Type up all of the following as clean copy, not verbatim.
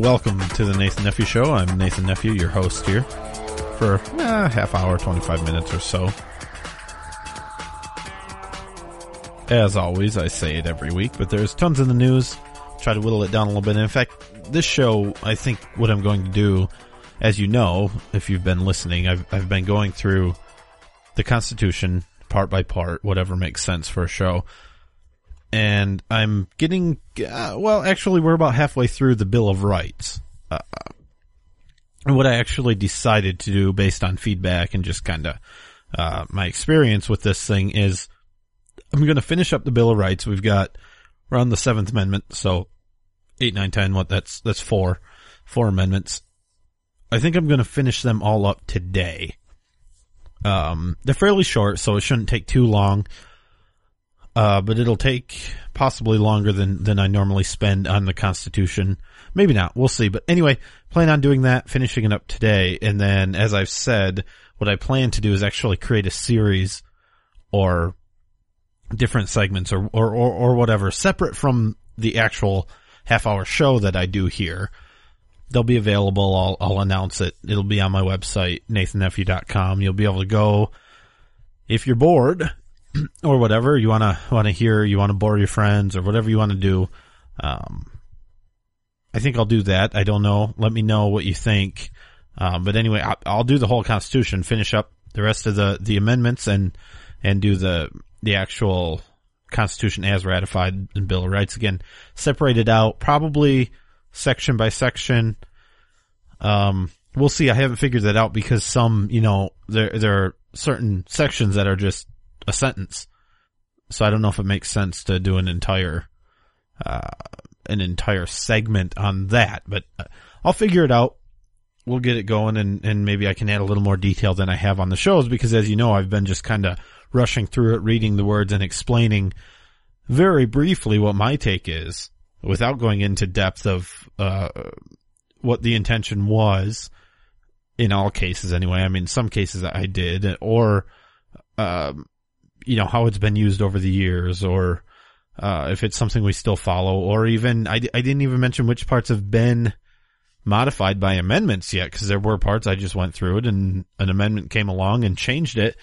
Welcome to the Nathan Nephew Show. I'm Nathan Nephew, your host here for a half hour, 25 minutes or so. As always, I say it every week, but there's tons in the news. Try to whittle it down a little bit. And in fact, this show, I think what I'm going to do, as you know, if you've been listening, I've been going through the Constitution part by part, whatever makes sense for a show. And I'm getting, well, actually, we're about halfway through the Bill of Rights. What I actually decided to do based on feedback and just kind of my experience with this thing is I'm going to finish up the Bill of Rights. We've got, we're on the 7th Amendment, so 8, 9, 10, what, that's four amendments. I think I'm going to finish them all up today. They're fairly short, so it shouldn't take too long. But it'll take possibly longer than I normally spend on the Constitution. Maybe not. We'll see. But anyway, plan on doing that, finishing it up today. And then, as I've said, what I plan to do is actually create a series or different segments or whatever, separate from the actual half-hour show that I do here. They'll be available. I'll announce it. It'll be on my website, NathanNephew.com. You'll be able to go, if you're bored or whatever you want to hear, you want to bore your friends or whatever you want to do. I think I'll do that. I don't know. Let me know what you think. But anyway, I'll do the whole Constitution, finish up the rest of the amendments and do the actual Constitution as ratified in Bill of Rights again, separated out probably section by section. We'll see. I haven't figured that out because some, there are certain sections that are just a sentence. So I don't know if it makes sense to do an entire segment on that, but I'll figure it out. We'll get it going and maybe I can add a little more detail than I have on the shows because, as you know, I've been just kind of rushing through it, reading the words and explaining very briefly what my take is without going into depth of what the intention was in all cases anyway. I mean, some cases I did or how it's been used over the years or, if it's something we still follow or even, I didn't even mention which parts have been modified by amendments yet. Cause there were parts I just went through it and an amendment came along and changed it.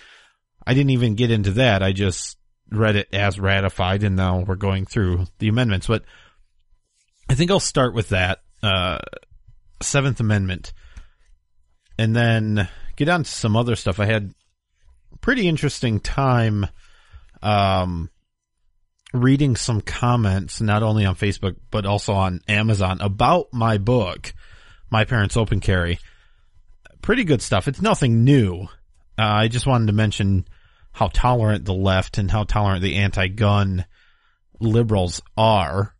I didn't even get into that. I just read it as ratified and now we're going through the amendments, but I think I'll start with that, 7th Amendment and then get on to some other stuff. I had pretty interesting time reading some comments, not only on Facebook, but also on Amazon about my book, My Parents Open Carry. Pretty good stuff. It's nothing new. I just wanted to mention how tolerant the left and how tolerant the anti-gun liberals are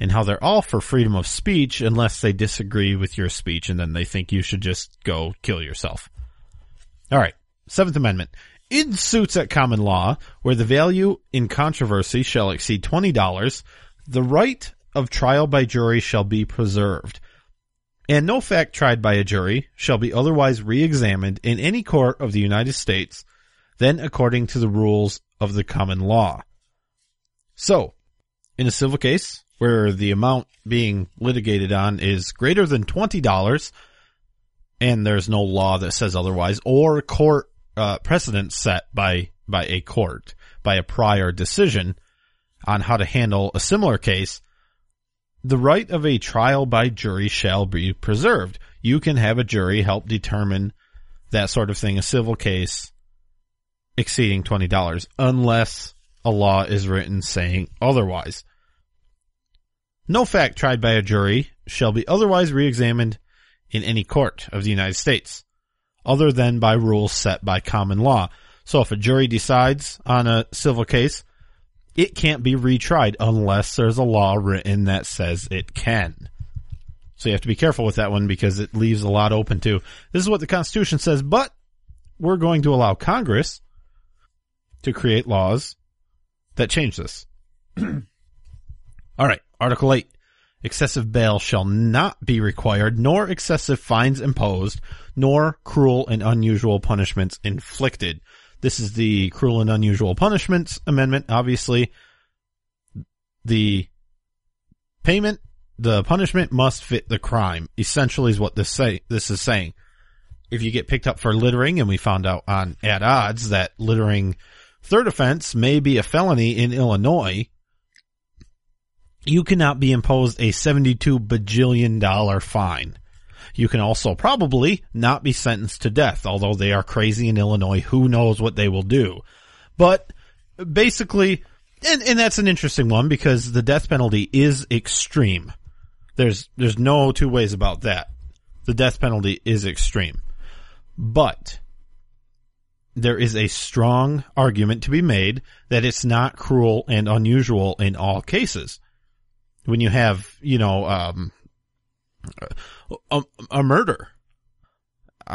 and how they're all for freedom of speech unless they disagree with your speech and then they think you should just go kill yourself. All right. 7th Amendment. In suits at common law, where the value in controversy shall exceed $20, the right of trial by jury shall be preserved. And no fact tried by a jury shall be otherwise re-examined in any court of the United States than according to the rules of the common law. So, in a civil case where the amount being litigated on is greater than $20, and there's no law that says otherwise, or court precedent set by a court, by a prior decision on how to handle a similar case, the right of a trial by jury shall be preserved. You can have a jury help determine that sort of thing, a civil case exceeding $20, unless a law is written saying otherwise. No fact tried by a jury shall be otherwise re-examined in any court of the United States, other than by rules set by common law. So if a jury decides on a civil case, it can't be retried unless there's a law written that says it can. So you have to be careful with that one because it leaves a lot open to, this is what the Constitution says, but we're going to allow Congress to create laws that change this. All right, Article 8. Excessive bail shall not be required, nor excessive fines imposed, nor cruel and unusual punishments inflicted. This is the Cruel and Unusual Punishments Amendment. Obviously, the payment The punishment must fit the crime, essentially is what this is saying. If you get picked up for littering, and we found out on At Odds that littering third offense may be a felony in Illinois, you cannot be imposed a $72 bajillion fine. You can also probably not be sentenced to death, although they are crazy in Illinois. Who knows what they will do? But basically, and that's an interesting one because the death penalty is extreme. There's no two ways about that. The death penalty is extreme. But there is a strong argument to be made that it's not cruel and unusual in all cases. When you have, a murder,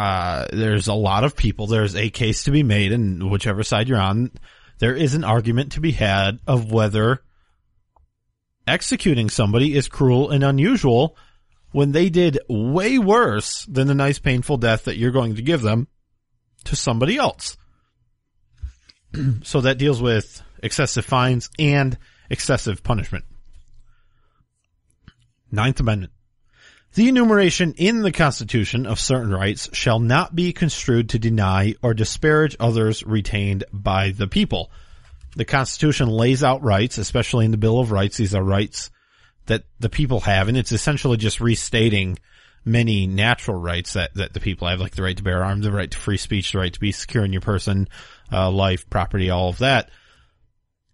there's a lot of people, there's a case to be made, and whichever side you're on, there is an argument to be had of whether executing somebody is cruel and unusual when they did way worse than the nice painful death that you're going to give them to somebody else. So that deals with excessive fines and excessive punishment. 9th Amendment. The enumeration in the Constitution of certain rights shall not be construed to deny or disparage others retained by the people. The Constitution lays out rights, especially in the Bill of Rights. These are rights that the people have, and it's essentially just restating many natural rights that the people have, like the right to bear arms, the right to free speech, the right to be secure in your person, life, property, all of that.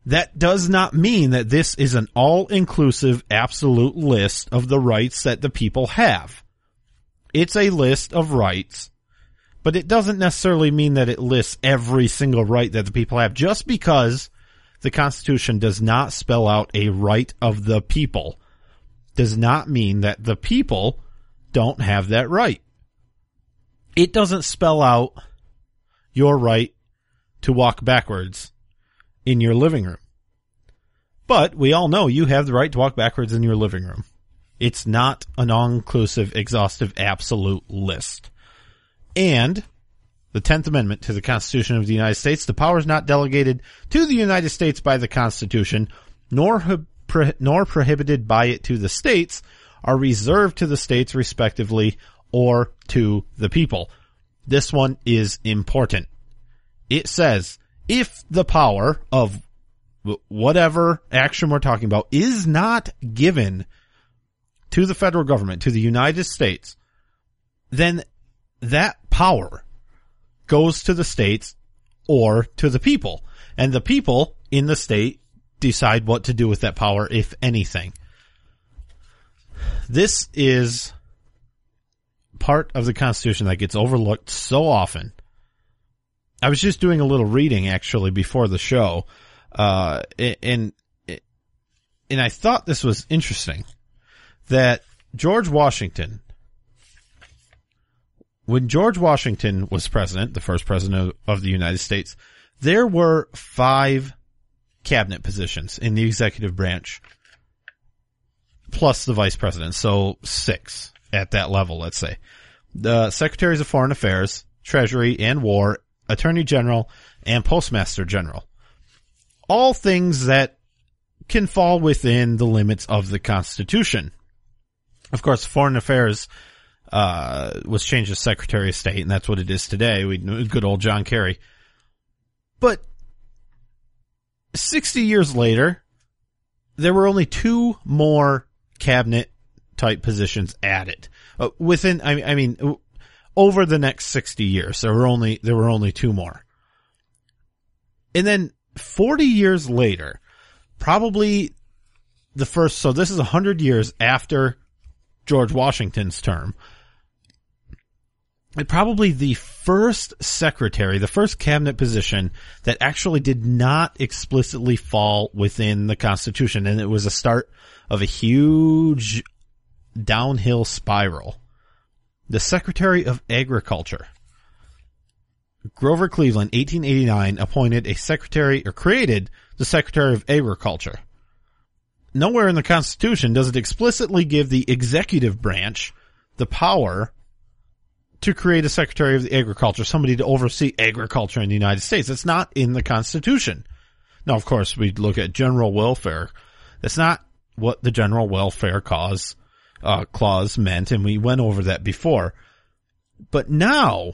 That does not mean that this is an all-inclusive, absolute list of the rights that the people have. It's a list of rights, but it doesn't necessarily mean that it lists every single right that the people have, just because the Constitution does not spell out a right of the people does not mean that the people don't have that right. It doesn't spell out your right to walk backwards in your living room. But we all know you have the right to walk backwards in your living room. It's not an all-inclusive, exhaustive, absolute list. And the 10th Amendment to the Constitution of the United States, the powers not delegated to the United States by the Constitution, nor prohibited by it to the states, are reserved to the states respectively or to the people. This one is important. It says, if the power of whatever action we're talking about is not given to the federal government, to the United States, then that power goes to the states or to the people. And the people in the state decide what to do with that power, if anything. This is part of the Constitution that gets overlooked so often. I was just doing a little reading, actually, before the show, and I thought this was interesting, that George Washington, when George Washington was president, the first president of the United States, there were 5 cabinet positions in the executive branch, plus the vice president, so 6 at that level, let's say. The secretaries of foreign affairs, treasury, and war, Attorney General, and Postmaster General. All things that can fall within the limits of the Constitution. Of course, foreign affairs was changed to Secretary of State, and that's what it is today. We good old John Kerry. But 60 years later, there were only 2 more cabinet-type positions added. Over the next 60 years, there were only 2 more. And then 40 years later, probably the first, so this is 100 years after George Washington's term, and probably the first secretary, the first cabinet position that actually did not explicitly fall within the Constitution. And it was a start of a huge downhill spiral. The Secretary of Agriculture, Grover Cleveland, 1889, appointed a secretary, or created the Secretary of Agriculture. Nowhere in the Constitution does it explicitly give the executive branch the power to create a Secretary of Agriculture, somebody to oversee agriculture in the United States. It's not in the Constitution. Now, of course, we look at general welfare. That's not what the general welfare cause clause meant, and we went over that before. But now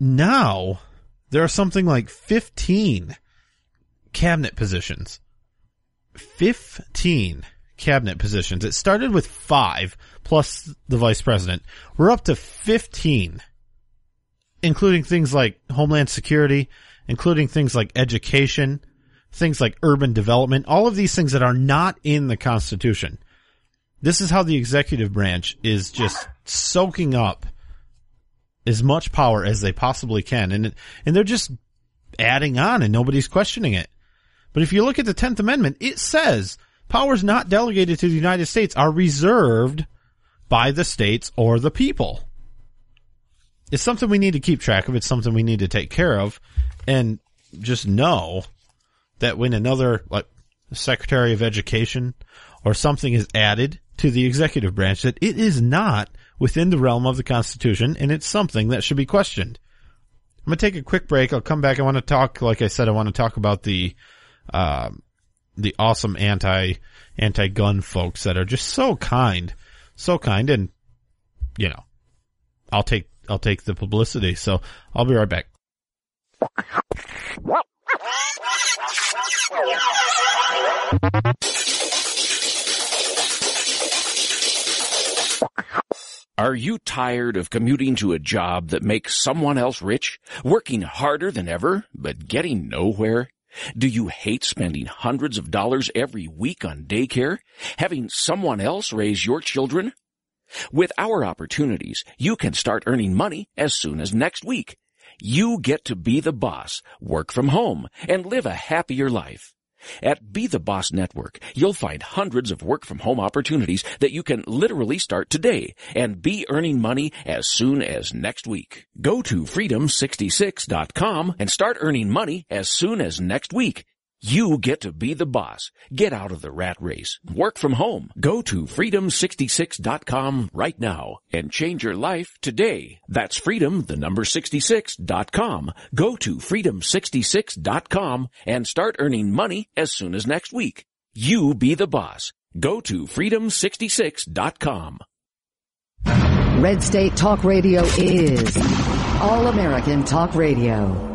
there are something like 15 cabinet positions. 15 cabinet positions. It started with 5 plus the vice president. We're up to 15, including things like Homeland Security, including things like education, things like urban development, all of these things that are not in the Constitution. This is how the executive branch is just soaking up as much power as they possibly can. And they're just adding on, and nobody's questioning it. But if you look at the 10th Amendment, it says powers not delegated to the United States are reserved by the states or the people. It's something we need to keep track of. It's something we need to take care of. And just know that when another, like, Secretary of Education or something is added to the executive branch, that it is not within the realm of the Constitution, and it's something that should be questioned. I'm going to take a quick break. I'll come back. I want to talk, like I said, I want to talk about the awesome anti-gun folks that are just so kind, and, you know, I'll take the publicity. So I'll be right back. Are you tired of commuting to a job that makes someone else rich, working harder than ever, but getting nowhere? Do you hate spending hundreds of dollars every week on daycare, having someone else raise your children? With our opportunities, you can start earning money as soon as next week. You get to be the boss, work from home, and live a happier life. At Be The Boss Network, you'll find hundreds of work-from-home opportunities that you can literally start today and be earning money as soon as next week. Go to freedom66.com and start earning money as soon as next week. You get to be the boss. Get out of the rat race. Work from home. Go to freedom66.com right now and change your life today. That's freedom66.com. Go to freedom66.com and start earning money as soon as next week. You be the boss. Go to freedom66.com. Red State Talk Radio is All American Talk Radio.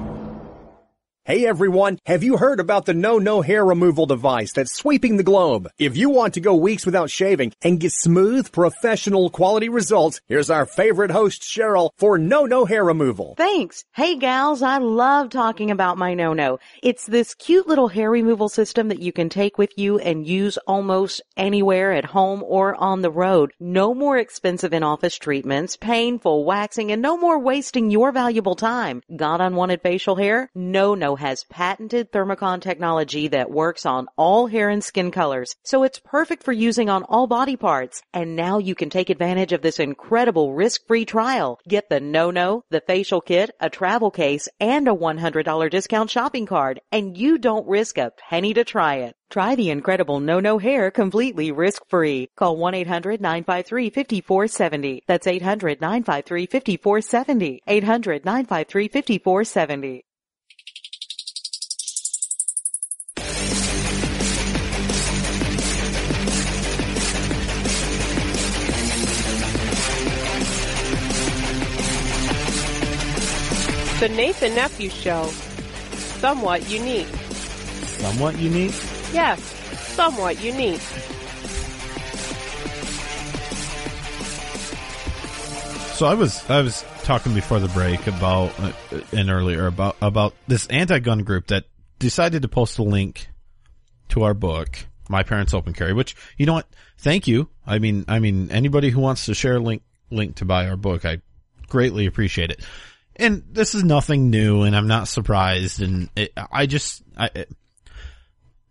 Hey everyone, have you heard about the No-No Hair Removal device that's sweeping the globe? If you want to go weeks without shaving and get smooth, professional quality results, here's our favorite host, Cheryl, for No-No Hair Removal. Thanks. Hey gals, I love talking about my No-No. It's this cute little hair removal system that you can take with you and use almost anywhere, at home or on the road. No more expensive in-office treatments, painful waxing, and no more wasting your valuable time. Got unwanted facial hair? No-No has patented Thermocon technology that works on all hair and skin colors, so it's perfect for using on all body parts. And now you can take advantage of this incredible risk-free trial. Get the No-No, the facial kit, a travel case, and a $100 discount shopping card, and you don't risk a penny to try it. Try the incredible No-No Hair completely risk-free. Call 1-800-953-5470. That's 800-953-5470. 800-953-5470. The Nathan Nephew Show, somewhat unique. Somewhat unique? Yes, somewhat unique. So I was talking before the break about, and earlier, about this anti-gun group that decided to post a link to our book, My Parents Open Carry, which, you know what, thank you. I mean, anybody who wants to share a link to buy our book, I greatly appreciate it. And this is nothing new, and I'm not surprised, and it's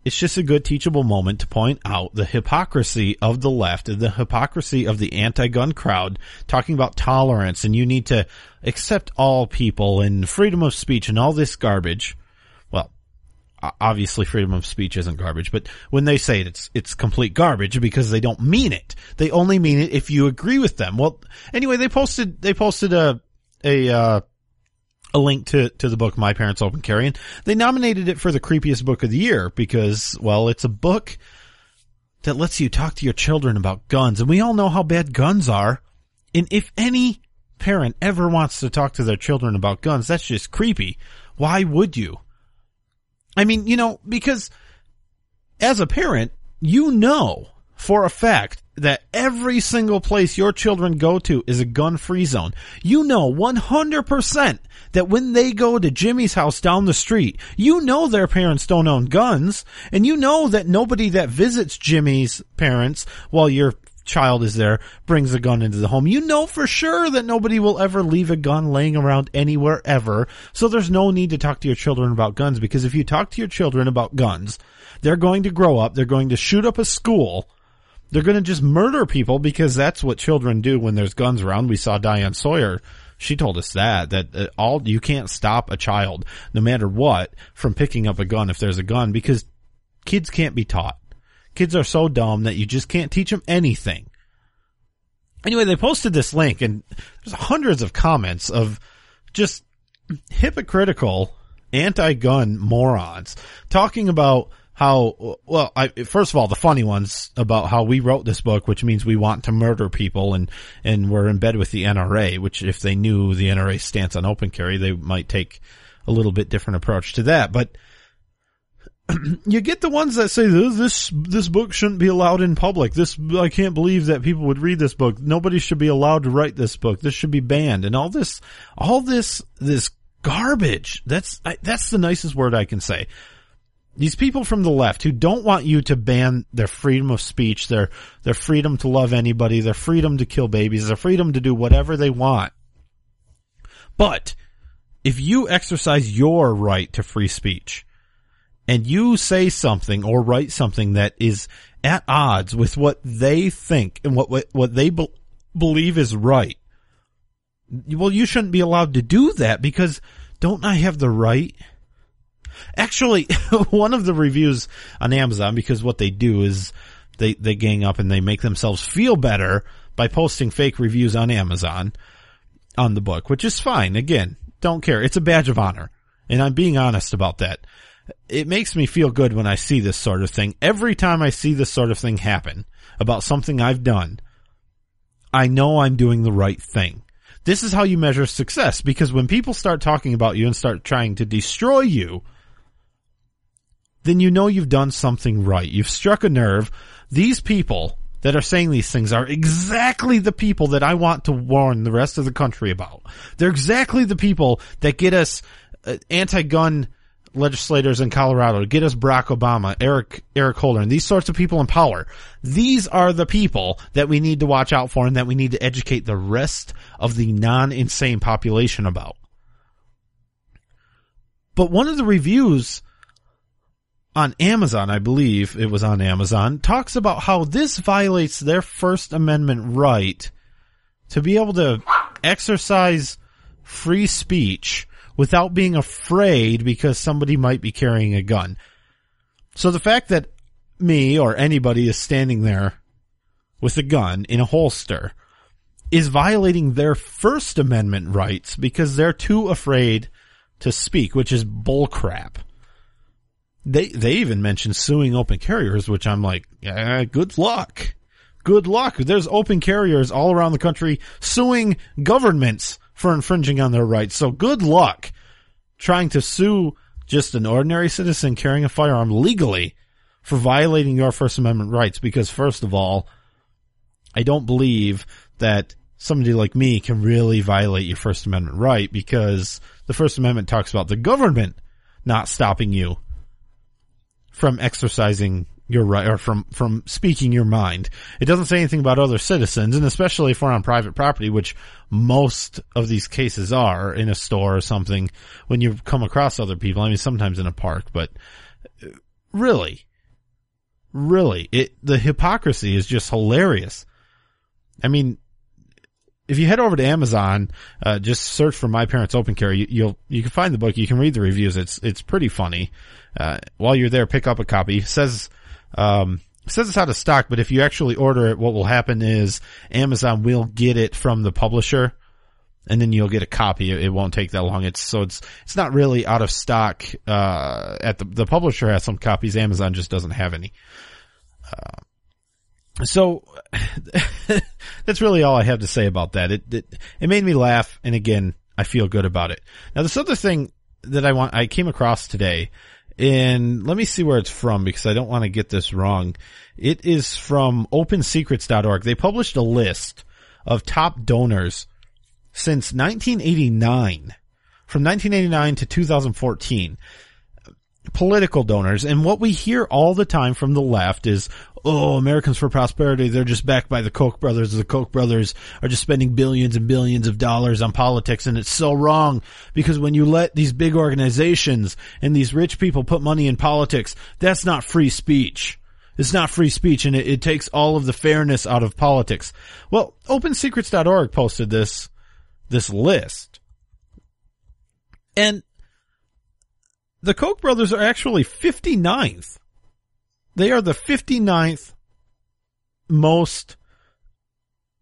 just a good teachable moment to point out the hypocrisy of the left and the hypocrisy of the anti-gun crowd, talking about tolerance and you need to accept all people and freedom of speech and all this garbage. Well, obviously freedom of speech isn't garbage, but when they say it, it's complete garbage because they don't mean it. They only mean it if you agree with them. Well, anyway, they posted a link to the book My Parents Open Carry, and they nominated it for the creepiest book of the year because, well, it's a book that lets you talk to your children about guns. And we all know how bad guns are. And if any parent ever wants to talk to their children about guns, that's just creepy. Why would you? I mean, you know, because as a parent, you know for a fact that every single place your children go to is a gun-free zone. You know 100% that when they go to Jimmy's house down the street, you know their parents don't own guns, and you know that nobody that visits Jimmy's parents while your child is there brings a gun into the home. You know for sure that nobody will ever leave a gun laying around anywhere ever, so there's no need to talk to your children about guns, because if you talk to your children about guns, they're going to grow up, they're going to shoot up a school, they're going to just murder people, because that's what children do when there's guns around. We saw Diane Sawyer. She told us that you can't stop a child, no matter what, from picking up a gun if there's a gun, because kids can't be taught. Kids are so dumb that you just can't teach them anything. Anyway, they posted this link, and there's hundreds of comments of just hypocritical anti-gun morons talking about how, well, first of all, the funny ones about how we wrote this book, which means we want to murder people, and we're in bed with the NRA, which if they knew the NRA's stance on open carry, they might take a little bit different approach to that. But you get the ones that say, this book shouldn't be allowed in public. I can't believe that people would read this book. Nobody should be allowed to write this book. This should be banned. And all this garbage. That's the nicest word I can say. These people from the left who don't want you to ban their freedom of speech, their freedom to love anybody, their freedom to kill babies, their freedom to do whatever they want. But if you exercise your right to free speech and you say something or write something that is at odds with what they think and what they believe is right, well, you shouldn't be allowed to do that, because don't I have the right? Actually, one of the reviews on Amazon, because what they do is they gang up and they make themselves feel better by posting fake reviews on Amazon on the book, which is fine. Again, don't care. It's a badge of honor, and I'm being honest about that. It makes me feel good when I see this sort of thing. Every time I see this sort of thing happen about something I've done, I know I'm doing the right thing. This is how you measure success, because when people start talking about you and start trying to destroy you, then you know you've done something right. You've struck a nerve. These people that are saying these things are exactly the people that I want to warn the rest of the country about. They're exactly the people that get us anti-gun legislators in Colorado, get us Barack Obama, Eric Holder, and these sorts of people in power. These are the people that we need to watch out for and that we need to educate the rest of the non-insane population about. But one of the reviews on Amazon, I believe it was on Amazon, talks about how this violates their First Amendment right to be able to exercise free speech without being afraid because somebody might be carrying a gun. So the fact that me or anybody is standing there with a gun in a holster is violating their First Amendment rights because they're too afraid to speak, which is bullcrap. They even mentioned suing open carriers, which I'm like, good luck. Good luck. There's open carriers all around the country suing governments for infringing on their rights. So good luck trying to sue just an ordinary citizen carrying a firearm legally for violating your First Amendment rights. Because first of all, I don't believe that somebody like me can really violate your First Amendment right, because the First Amendment talks about the government not stopping you from exercising your right, or from speaking your mind. It doesn't say anything about other citizens, and especially if we're on private property, which most of these cases are, in a store or something, when you come across other people. I mean, sometimes in a park, but really, the hypocrisy is just hilarious. I mean, if you head over to Amazon, just search for My Parents Open Carry. You can find the book. You can read the reviews. It's pretty funny. While you're there, pick up a copy. It says it's out of stock, but if you actually order it, what will happen is Amazon will get it from the publisher, and then you'll get a copy. It won't take that long. It's not really out of stock. At the publisher has some copies. Amazon just doesn't have any. So that's really all I have to say about that. It made me laugh, and again, I feel good about it. Now, this other thing that I came across today, and let me see where it's from because I don't want to get this wrong. It is from OpenSecrets.org. They published a list of top donors since 1989, from 1989 to 2014. Political donors, and what we hear all the time from the left is, oh, Americans for Prosperity, they're just backed by the Koch brothers. The Koch brothers are just spending billions and billions of dollars on politics, and it's so wrong because when you let these big organizations and these rich people put money in politics, that's not free speech. It's not free speech, and it takes all of the fairness out of politics. Well, OpenSecrets.org posted this list, and the Koch brothers are actually 59th. They are the 59th most,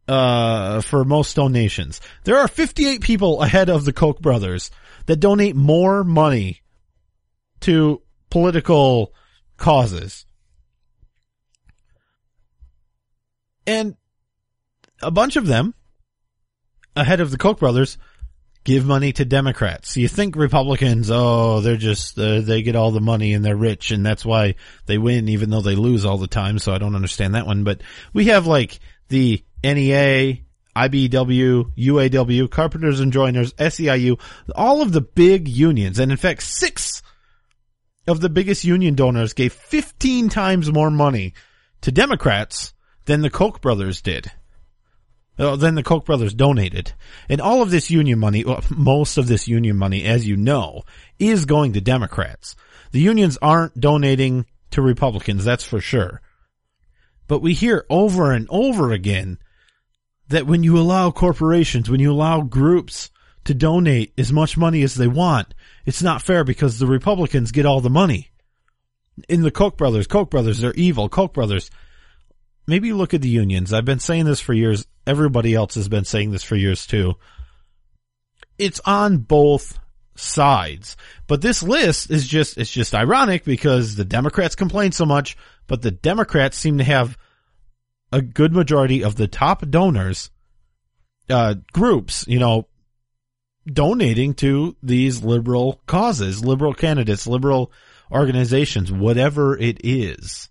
for most donations. There are 58 people ahead of the Koch brothers that donate more money to political causes. And a bunch of them, ahead of the Koch brothers, give money to Democrats. You think Republicans, oh, they're just, they get all the money and they're rich and that's why they win, even though they lose all the time. So I don't understand that one. But we have like the NEA, IBW, UAW, Carpenters and Joiners, SEIU, all of the big unions. And in fact, 6 of the biggest union donors gave 15 times more money to Democrats than the Koch brothers did. Then the Koch brothers donated. And all of this union money, well, most of this union money, as you know, is going to Democrats. The unions aren't donating to Republicans, that's for sure. But we hear over and over again that when you allow corporations, when you allow groups to donate as much money as they want, it's not fair because the Republicans get all the money. In the Koch brothers, they're evil. Koch brothers. Maybe look at the unions. I've been saying this for years. Everybody else has been saying this for years too. It's on both sides. But this list is just, it's just ironic because the Democrats complain so much, but the Democrats seem to have a good majority of the top donors, groups, you know, donating to these liberal causes, liberal candidates, liberal organizations, whatever it is.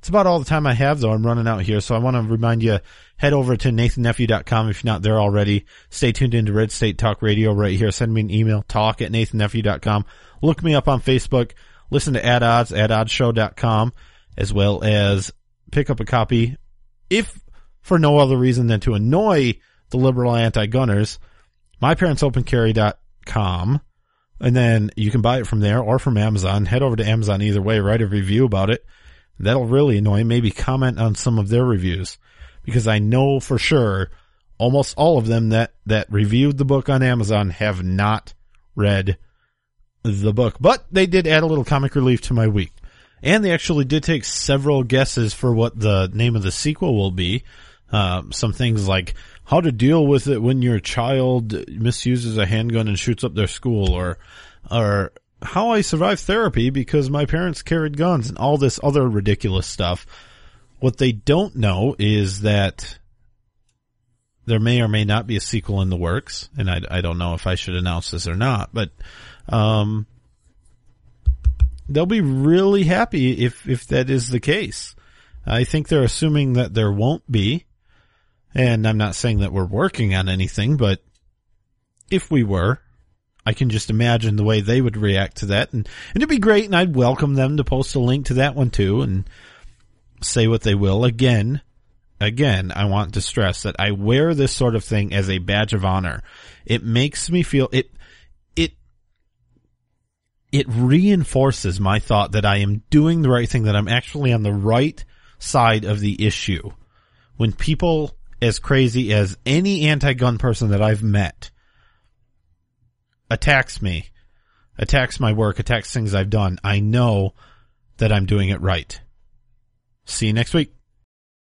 It's about all the time I have, though. I'm running out here, so I want to remind you, head over to NathanNephew.com if you're not there already. Stay tuned into Red State Talk Radio right here. Send me an email, talk@NathanNephew.com. Look me up on Facebook. Listen to At Odds, AtOddsShow.com, as well as pick up a copy, if for no other reason than to annoy the liberal anti-gunners, MyParentsOpenCarry.com, and then you can buy it from there or from Amazon. Head over to Amazon either way. Write a review about it. That'll really annoy. Maybe comment on some of their reviews, because I know for sure almost all of them that reviewed the book on Amazon have not read the book. But they did add a little comic relief to my week. And they actually did take several guesses for what the name of the sequel will be. Some things like how to deal with it when your child misuses a handgun and shoots up their school, or how I survived therapy because my parents carried guns, and all this other ridiculous stuff. What they don't know is that there may or may not be a sequel in the works. And I don't know if I should announce this or not, but, they'll be really happy if that is the case. I think they're assuming that there won't be. And I'm not saying that we're working on anything, but if we were, I can just imagine the way they would react to that. And it'd be great, and I'd welcome them to post a link to that one too and say what they will. Again, I want to stress that I wear this sort of thing as a badge of honor. It makes me feel, it reinforces my thought that I am doing the right thing, that I'm actually on the right side of the issue. When people as crazy as any anti-gun person that I've met attacks me, attacks my work, attacks things I've done, I know that I'm doing it right. See you next week.